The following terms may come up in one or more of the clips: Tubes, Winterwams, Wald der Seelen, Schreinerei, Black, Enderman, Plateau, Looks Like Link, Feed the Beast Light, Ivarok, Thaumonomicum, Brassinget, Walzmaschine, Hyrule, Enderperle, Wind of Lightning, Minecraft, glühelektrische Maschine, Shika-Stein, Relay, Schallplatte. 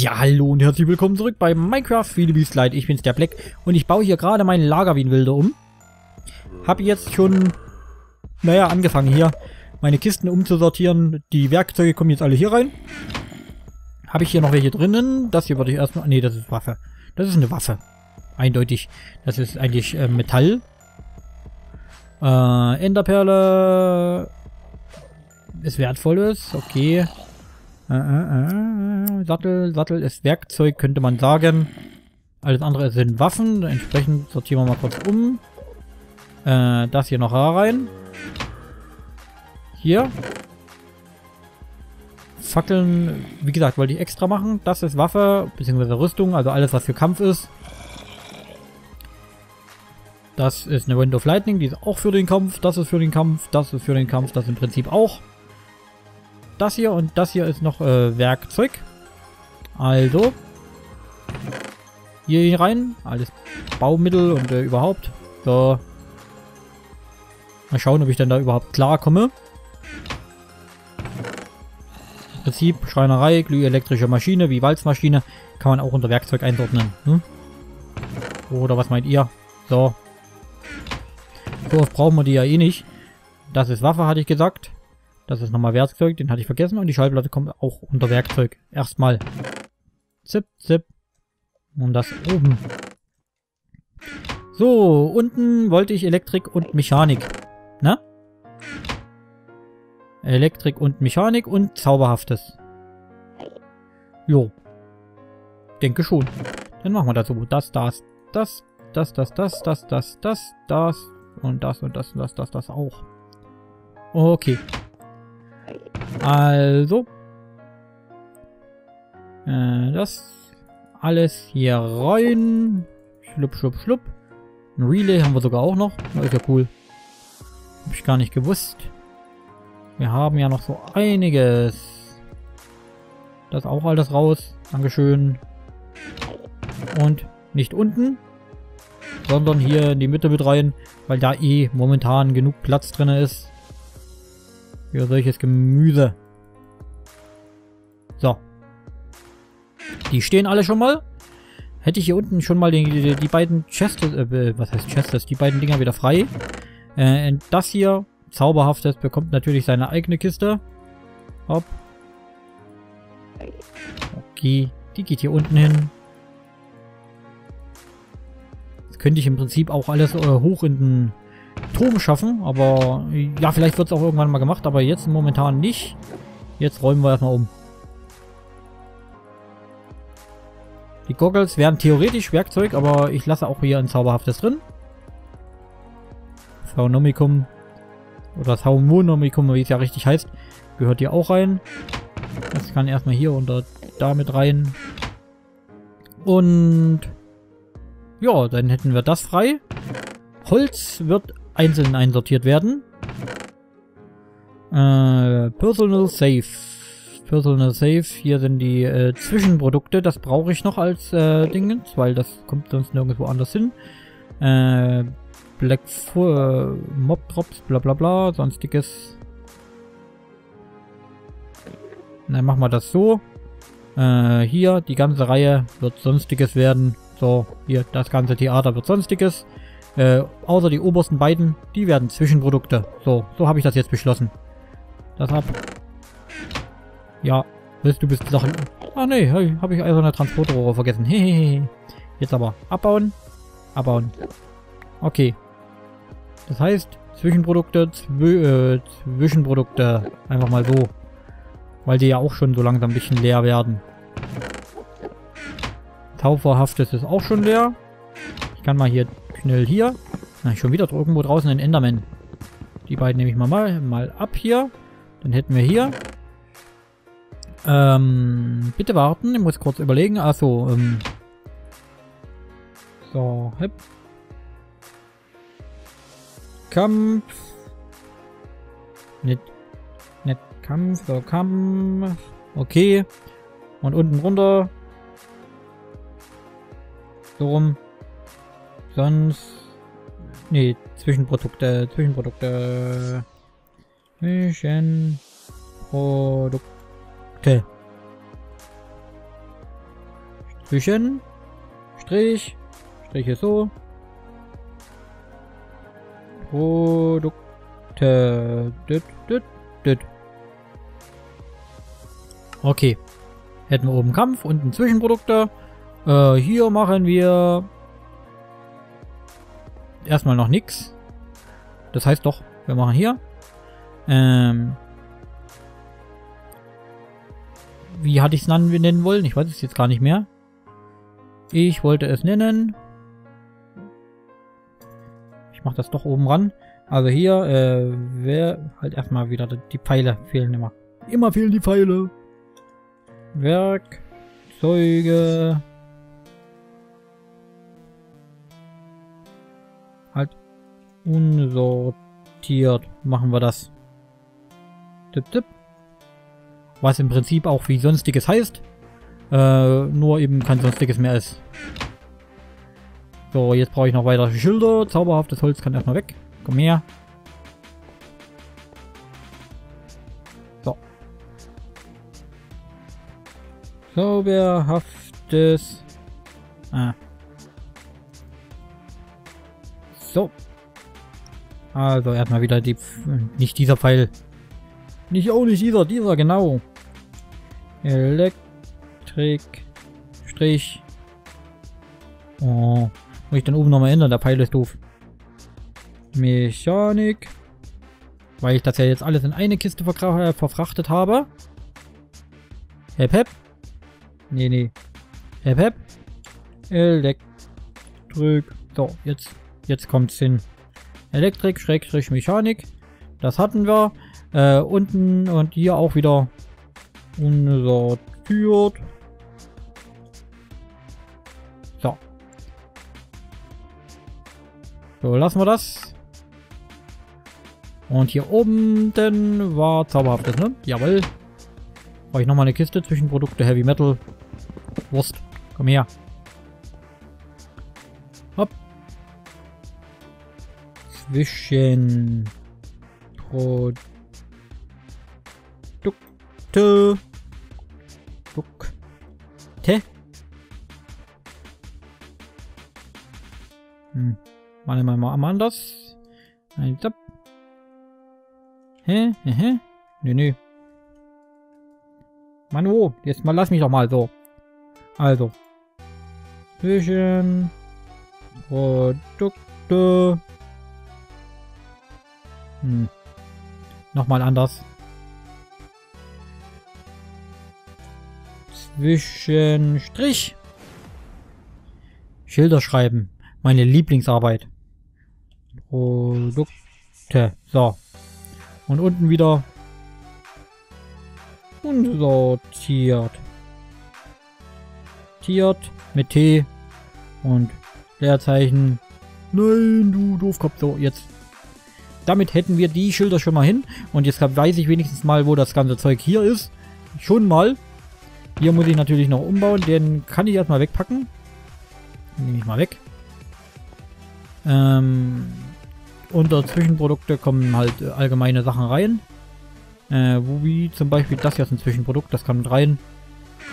Ja, hallo und herzlich willkommen zurück bei Minecraft Feed the Beast Light. Ich bin's, der Black, und ich baue hier gerade mein Lager wie ein Wilder um. Habe jetzt schon, naja, angefangen hier meine Kisten umzusortieren. Die Werkzeuge kommen jetzt alle hier rein. Habe ich hier noch welche drinnen? Das hier würde ich erstmal... Ne, das ist Waffe. Das ist eine Waffe. Eindeutig. Das ist eigentlich Metall. Enderperle... ist wertvolles. Okay. Sattel ist Werkzeug, könnte man sagen. Alles andere sind Waffen. Entsprechend sortieren wir mal kurz um. Das hier noch rein. Hier. Fackeln, wie gesagt, wollte ich extra machen. Das ist Waffe, beziehungsweise Rüstung, also alles, was für Kampf ist. Das ist eine Wind of Lightning, die ist auch für den Kampf. Das ist für den Kampf, das ist für den Kampf, das im Prinzip auch. Das hier und das hier ist noch Werkzeug. Also hier rein, alles Baumittel und überhaupt. So, mal schauen, ob ich denn da überhaupt klarkomme. Im Prinzip Schreinerei, glühelektrische Maschine wie Walzmaschine kann man auch unter Werkzeug einordnen. Hm? Oder was meint ihr? So, so oft brauchen wir die ja eh nicht. Das ist Waffe, hatte ich gesagt. Das ist nochmal Werkzeug, den hatte ich vergessen. Und die Schallplatte kommt auch unter Werkzeug. Erstmal. Zip, zip. Und das oben. So, unten wollte ich Elektrik und Mechanik. Na? Elektrik und Mechanik und Zauberhaftes. Jo. Denke schon. Dann machen wir das so. Das. Und das und das und das, das auch. Okay. Also, das alles hier rein. Schlupp, schlupp, schlupp. Ein Relay haben wir sogar auch noch. Das ist ja cool. Hab ich gar nicht gewusst. Wir haben ja noch so einiges. Das auch alles raus. Dankeschön. Und nicht unten, sondern hier in die Mitte mit rein, weil da eh momentan genug Platz drin ist. Für solches Gemüse. So. Die stehen alle schon mal. Hätte ich hier unten schon mal die beiden Chestes, was heißt Chestes? Die beiden Dinger wieder frei. Das hier, Zauberhaftes, bekommt natürlich seine eigene Kiste. Hopp. Okay, die geht hier unten hin. Das könnte ich im Prinzip auch alles hoch in den Turm schaffen, aber ja, vielleicht wird es auch irgendwann mal gemacht, aber jetzt momentan nicht. Jetzt räumen wir erstmal um. Die Goggles wären theoretisch Werkzeug, aber ich lasse auch hier ein Zauberhaftes drin. Thaumonomicum oder Thaumonomicum, wie es ja richtig heißt, gehört hier auch rein. Das kann erstmal hier unter da mit rein. Und ja, dann hätten wir das frei. Holz wird einzeln einsortiert werden. Personal Safe. Personal Safe. Hier sind die Zwischenprodukte. Das brauche ich noch als Dingens, weil das kommt sonst nirgendwo anders hin. Black Mob Drops, bla bla bla, sonstiges. Dann machen wir das so. Hier, die ganze Reihe wird sonstiges werden. So, hier, das ganze Theater wird sonstiges. Außer die obersten beiden, die werden Zwischenprodukte. So habe ich das jetzt beschlossen. Das ab. Ja, willst du bist Sachen. Ah ne, hey, habe ich also eine Transportrohre vergessen. Hehehe. Jetzt aber abbauen. Abbauen. Okay. Das heißt, Zwischenprodukte, Zwischenprodukte. Einfach mal so. Weil die ja auch schon so langsam ein bisschen leer werden. Zauberhaftes ist auch schon leer. Ich kann mal hier schnell hier. Na, schon wieder irgendwo draußen ein Enderman. Die beiden nehme ich mal ab hier. Dann hätten wir hier. Bitte warten. Ich muss kurz überlegen. Achso. So. Hep. Kampf. Nicht Kampf. So, Kampf. Okay. Und unten runter. So rum. Sonst. Nee, Zwischenprodukte. Zwischenprodukte. Küchen, Strich, Strich ist so. Produkte. Okay. Hätten wir oben Kampf, unten Zwischenprodukte. Hier machen wir erstmal noch nichts. Das heißt doch, wir machen hier. Wie hatte ich es nennen wollen? Ich weiß es jetzt gar nicht mehr. Ich wollte es nennen. Ich mache das doch oben ran. Also hier wäre halt erstmal wieder die Pfeile fehlen immer. Immer fehlen die Pfeile. Werkzeuge. Halt unsortiert machen wir das. Tipp, tipp. Was im Prinzip auch wie Sonstiges heißt. Nur eben kein Sonstiges mehr ist. So, jetzt brauche ich noch weitere Schilder. Zauberhaftes Holz kann erstmal weg. Komm her. So. Zauberhaftes. Ah. So. Also erstmal wieder die... Nicht dieser Pfeil. Nicht auch nicht dieser, dieser, genau. Elektrik. Strich. Oh. Muss ich dann oben nochmal ändern, der Pfeil ist doof. Mechanik. Weil ich das ja jetzt alles in eine Kiste verfrachtet habe. Hep, hep. Nee, nee. Hep, hep. Elektrik. So, jetzt kommt's hin. Elektrik, Schrägstrich, Mechanik. Das hatten wir. Unten und hier auch wieder unsortiert. So. So, lassen wir das. Und hier oben denn war zauberhaftes, ne? Jawohl. Brauche ich nochmal eine Kiste zwischen Produkte, Heavy Metal. Wurst. Komm her. Hopp. Zwischen Produkte. Produkte. Machen wir mal anders. Ein Zap. Hä? Hä? Nö, nö. Mann, wo? Jetzt mal lass mich doch mal so. Also. Zwischen Produkte. Nochmal anders. Zwischen Strich. Schilder schreiben. Meine Lieblingsarbeit. Produkte. So. Und unten wieder unsortiert. Tiert mit T und Leerzeichen. Nein, du Doofkopf. So, jetzt. Damit hätten wir die Schilder schon mal hin. Und jetzt weiß ich wenigstens mal, wo das ganze Zeug hier ist. Schon mal. Hier muss ich natürlich noch umbauen. Den kann ich erstmal wegpacken. Den nehme ich mal weg. Unter Zwischenprodukte kommen halt allgemeine Sachen rein. Wie zum Beispiel das hier ist ein Zwischenprodukt. Das kommt rein.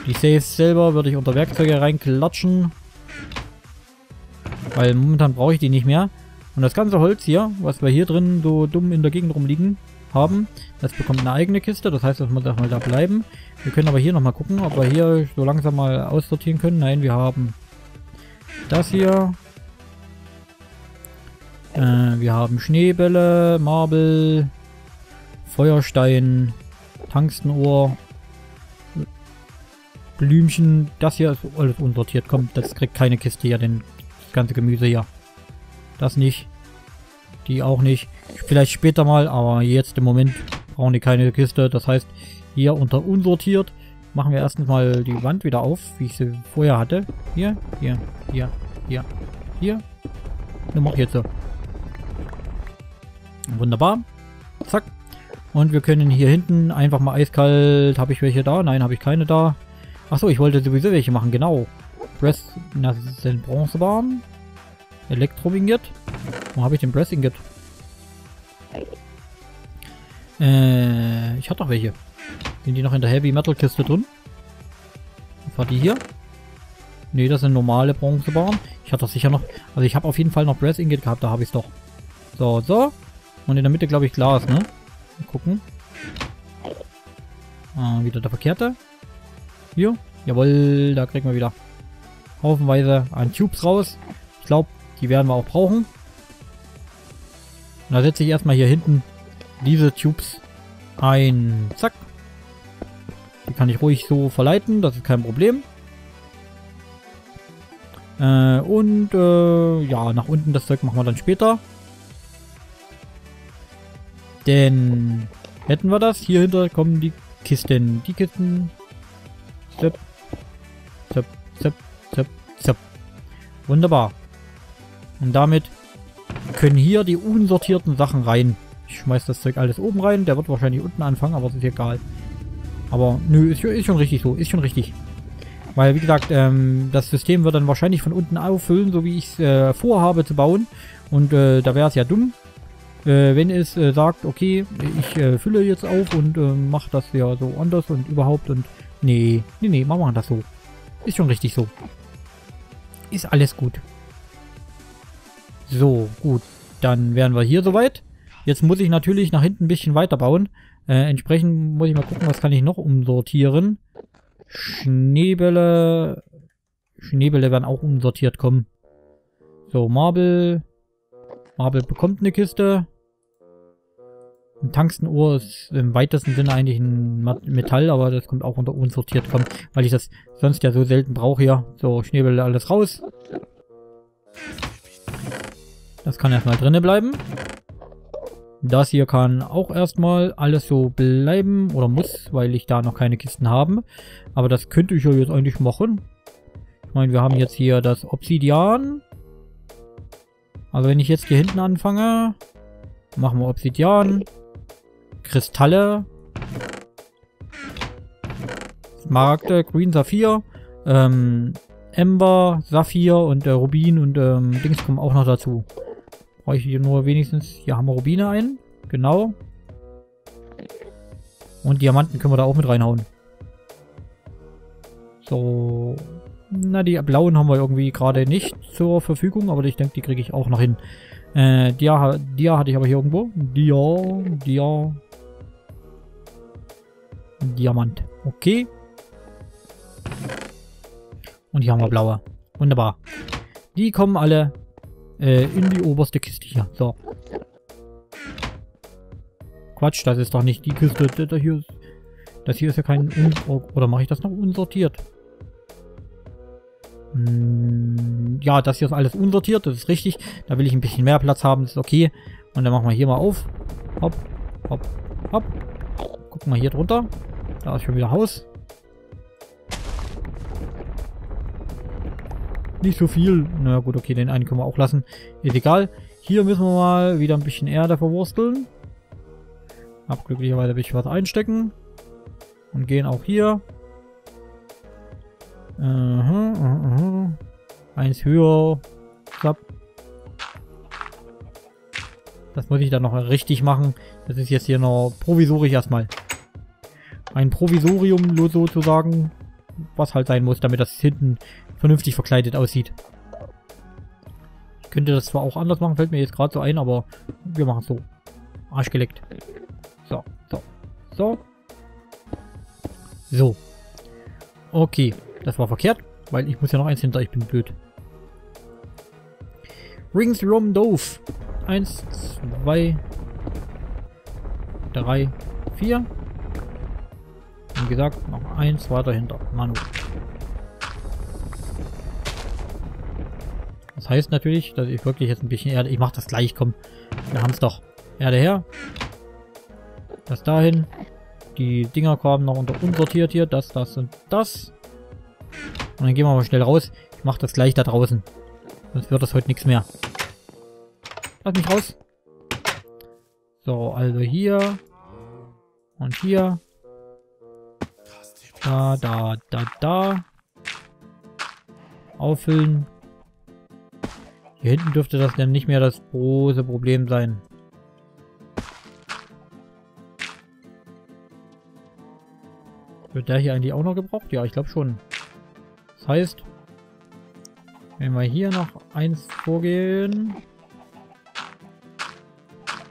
Die Saves selber würde ich unter Werkzeuge reinklatschen. Weil momentan brauche ich die nicht mehr. Und das ganze Holz hier, was wir hier drin so dumm in der Gegend rumliegen haben, das bekommt eine eigene Kiste. Das heißt, das muss erstmal da bleiben. Wir können aber hier nochmal gucken, ob wir hier so langsam mal aussortieren können. Nein, wir haben das hier. Wir haben Schneebälle, Marble, Feuerstein, Tangstenohr, Blümchen. Das hier ist alles unsortiert. Komm, das kriegt keine Kiste hier, denn das ganze Gemüse hier. Das nicht. Die auch nicht. Vielleicht später mal, aber jetzt im Moment brauchen die keine Kiste. Das heißt, hier unter unsortiert machen wir erstens mal die Wand wieder auf, wie ich sie vorher hatte. Hier, hier, hier, hier, hier. Dann mach ich jetzt so. Wunderbar. Zack. Und wir können hier hinten einfach mal eiskalt. Habe ich welche da? Nein, habe ich keine da. Achso, ich wollte sowieso welche machen, genau. Das sind Bronzebarren. Elektro-Winget. Wo habe ich den Brassinget? Ich hatte doch welche. Sind die noch in der Heavy-Metal-Kiste drin? Das war die hier. Nee, das ist eine normale Bronzebahn. Ich hatte das sicher noch. Also ich habe auf jeden Fall noch Brassinget gehabt, da habe ich es doch. So, so. Und in der Mitte, glaube ich, Glas, ne? Mal gucken. Ah, wieder der verkehrte. Hier. Jawohl, da kriegen wir wieder haufenweise an Tubes raus. Ich glaube, die werden wir auch brauchen. Und da setze ich erstmal hier hinten diese Tubes ein. Zack. Die kann ich ruhig so verleiten, das ist kein Problem. Ja, nach unten das Zeug machen wir dann später. Denn hätten wir das, hier hinter kommen die Kisten. Die Kisten. Zip, zip, zip, zip, zip. Wunderbar. Und damit können hier die unsortierten Sachen rein. Ich schmeiß das Zeug alles oben rein. Der wird wahrscheinlich unten anfangen, aber es ist egal. Aber nö, ist schon richtig so. Ist schon richtig. Weil, wie gesagt, das System wird dann wahrscheinlich von unten auffüllen, so wie ich es vorhabe zu bauen. Und da wäre es ja dumm, wenn es sagt, okay, ich fülle jetzt auf und mache das ja so anders und überhaupt. Und nee, nee, nee, wir machen das so. Ist schon richtig so. Ist alles gut. So, gut. Dann wären wir hier soweit. Jetzt muss ich natürlich nach hinten ein bisschen weiter bauen. Entsprechend muss ich mal gucken, was kann ich noch umsortieren. Schneebälle. Schneebälle werden auch umsortiert kommen. So, Marble. Marble bekommt eine Kiste. Ein Tungstenohr ist im weitesten Sinne eigentlich ein Metall, aber das kommt auch unter unsortiert kommen, weil ich das sonst ja so selten brauche hier. So, Schneebälle alles raus. Das kann erstmal drinnen bleiben. Das hier kann auch erstmal alles so bleiben oder muss, weil ich da noch keine Kisten habe. Aber das könnte ich ja jetzt eigentlich machen. Ich meine, wir haben jetzt hier das Obsidian. Also wenn ich jetzt hier hinten anfange, machen wir Obsidian, Kristalle, Smaragde, Green Saphir, Ember, Saphir und Rubin und Dings kommen auch noch dazu. Brauche ich hier nur wenigstens, hier haben wir Rubine ein, genau. Und Diamanten können wir da auch mit reinhauen. So, na die blauen haben wir irgendwie gerade nicht zur Verfügung, aber ich denke, die kriege ich auch noch hin. Dia hatte ich aber hier irgendwo. Diamant, okay. Und hier haben wir blaue, wunderbar. Die kommen alle in die oberste Kiste hier. So. Quatsch, das ist doch nicht die Kiste. Das hier ist ja kein... Oder mache ich das noch unsortiert? Ja, das hier ist alles unsortiert. Das ist richtig. Da will ich ein bisschen mehr Platz haben. Das ist okay. Und dann machen wir hier mal auf. Hopp, hopp, hopp. Gucken wir hier drunter. Da ist schon wieder Haus. Nicht so viel. Naja gut, okay, den einen können wir auch lassen. Ist egal. Hier müssen wir mal wieder ein bisschen Erde verwursteln. Hab glücklicherweise ein bisschen was einstecken. Und gehen auch hier. Eins höher. Klapp. Das muss ich dann noch richtig machen. Das ist jetzt hier noch provisorisch erstmal. Ein Provisorium sozusagen. Was halt sein muss, damit das hinten vernünftig verkleidet aussieht. Ich könnte das zwar auch anders machen, fällt mir jetzt gerade so ein, aber wir machen es so. Arsch geleckt. So, so, so. So. Okay, das war verkehrt, weil ich muss ja noch eins hinter, ich bin blöd. Ringsrum doof. 1, 2, 3, 4. Wie gesagt, noch eins weiter hinter. Manu. Das heißt natürlich, dass ich wirklich jetzt ein bisschen Erde... Ich mache das gleich, komm. Wir haben es doch. Erde her. Das dahin. Die Dinger kamen noch unter unsortiert hier. Das, das und das. Und dann gehen wir mal schnell raus. Ich mache das gleich da draußen. Sonst wird das heute nichts mehr. Lass mich raus. So, also hier. Und hier. Da, da, da, da. Auffüllen. Hier hinten dürfte das dann nicht mehr das große Problem sein. Wird der hier eigentlich auch noch gebraucht? Ja, ich glaube schon. Das heißt, Wenn wir hier noch eins vorgehen,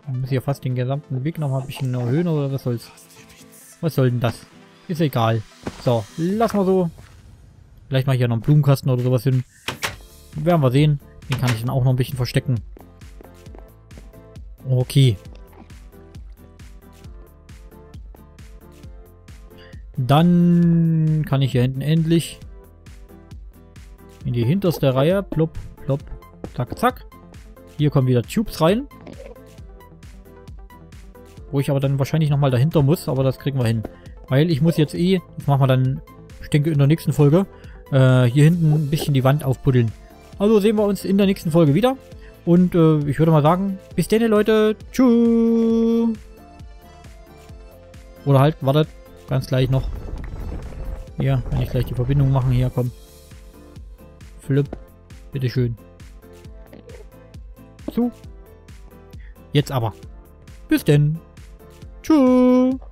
dann muss ich ja fast den gesamten Weg noch mal ein bisschen erhöhen, oder was soll's? Was soll denn das? Ist egal. So, lass mal so. Vielleicht mache ich ja noch einen Blumenkasten oder sowas hin. Werden wir sehen. Den kann ich dann auch noch ein bisschen verstecken. Okay. Dann kann ich hier hinten endlich in die hinterste Reihe. Plopp, plopp, zack, zack. Hier kommen wieder Tubes rein. Wo ich aber dann wahrscheinlich nochmal dahinter muss, aber das kriegen wir hin. Weil ich muss jetzt eh, das machen wir dann, ich denke, in der nächsten Folge, hier hinten ein bisschen die Wand aufbuddeln. Also sehen wir uns in der nächsten Folge wieder. Und ich würde mal sagen, bis denn, Leute. Tschüss. Oder halt, wartet, ganz gleich noch. Hier, wenn ich gleich die Verbindung machen, hier, komm. Flip, bitteschön. Zu. Jetzt aber. Bis denn. Tschüss.